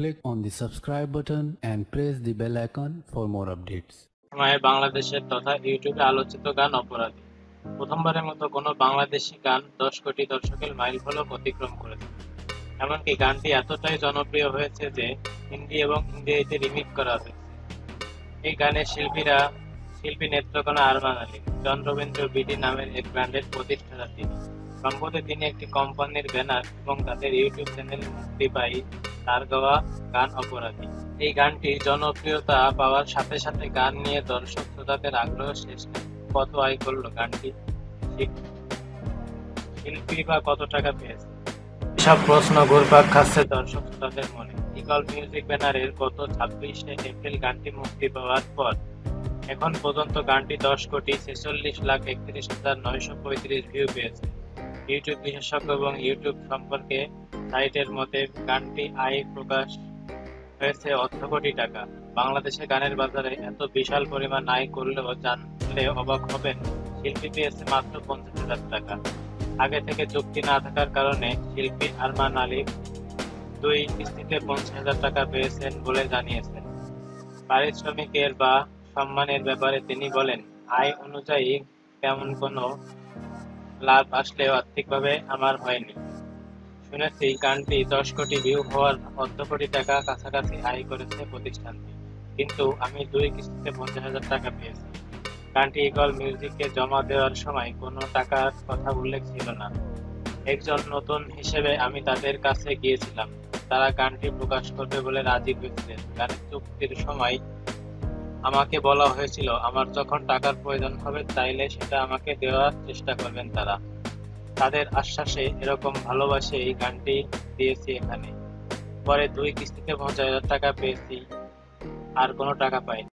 click on the subscribe button and press the bell icon for more updates. আমাদের বাংলাদেশের তথা ইউটিউবে আলোচিত গান অপরাধী প্রথমবারের মতো কোনো বাংলাদেশী গান 10 কোটি দর্শকের মাইলফলক অতিক্রম করেছে। এমনকি গানটি এতটাই জনপ্রিয় হয়েছে যে হিন্দি এবং ইংরেজিতে রিমিক্স করা হয়েছে। এই গানের শিল্পী নেত্রকোনা আরমান আলী, জনরবিন্দ্র বিডি নামের এক ব্র্যান্ডের প্রতিষ্ঠাতা তিনি। সম্প্রতি তিনি একটি কোম্পানির ব্যানার এবং তাদের ইউটিউব চ্যানেলে মুক্তি পায় তার গাওয়া গান অপরাধী। এই গানটি জনপ্রিয়তা পাওয়ার সাথে সাথে গান নিয়ে দর্শক শ্রোতাদের আগ্রহ শেষ নেই। কত আয় করল গানটি, শিল্পী বা কত টাকা পেয়েছে, এসব প্রশ্ন ঘুরপাক খাচ্ছে দর্শক শ্রোতাদের মনে। ইকবাল মিউজিক ব্যানারের গত 26 এপ্রিল গানটি মুক্তি পাওয়ার পর এখন পর্যন্ত গানটি 10,46,31,935 ভিউ পেয়েছে। ইউটিউব বিশেষজ্ঞ এবং ইউটিউব সম্পর্কে সাইটের মতে গানটি আয় প্রকাশ হয়েছে 8 কোটি টাকা। বাংলাদেশে গানের বাজারে এত বিশাল পরিমাণ আয় করলেও জানলে অবাক হবেন, শিল্পী পেয়েছে মাত্র 50,000 টাকা। আগে থেকে চুক্তি না থাকার কারণে শিল্পী আরমান আলী 2 কিস্তিতে 50,000 টাকা পেয়েছেন বলে জানিয়েছেন। পারিশ্রমিকের বা সম্মানের ব্যাপারে তিনি বলেন, আয় অনুযায়ী তেমন কোনো লাভ আসলেও আর্থিকভাবে আমার হয়নি। শুনেছি গানটি 10 কোটি ভিউ হওয়ার 8 কোটি টাকা কাছাকাছি আয় করেছে প্রতিষ্ঠানটি, কিন্তু আমি 2 কিস্তিতে 50,000 টাকা পেয়েছি। গানটি ইকবাল মিউজিককে জমা দেওয়ার সময় কোনো টাকার কথা উল্লেখ ছিল না। একজন নতুন হিসেবে আমি তাদের কাছে গিয়েছিলাম, তারা গানটি প্রকাশ করবে বলে রাজি হয়েছিলেন। গানের চুক্তির সময় আমাকে বলা হয়েছিল, আমার যখন টাকার প্রয়োজন হবে তাইলে সেটা আমাকে দেওয়ার চেষ্টা করবেন তারা। তাদের আশ্বাসে এরকম ভালোবাসে এই গানটি দিয়েছি এখানে। পরে 2 কিস্তিতে 50,000 টাকা পেয়েছি, আর কোনো টাকা পাইনি।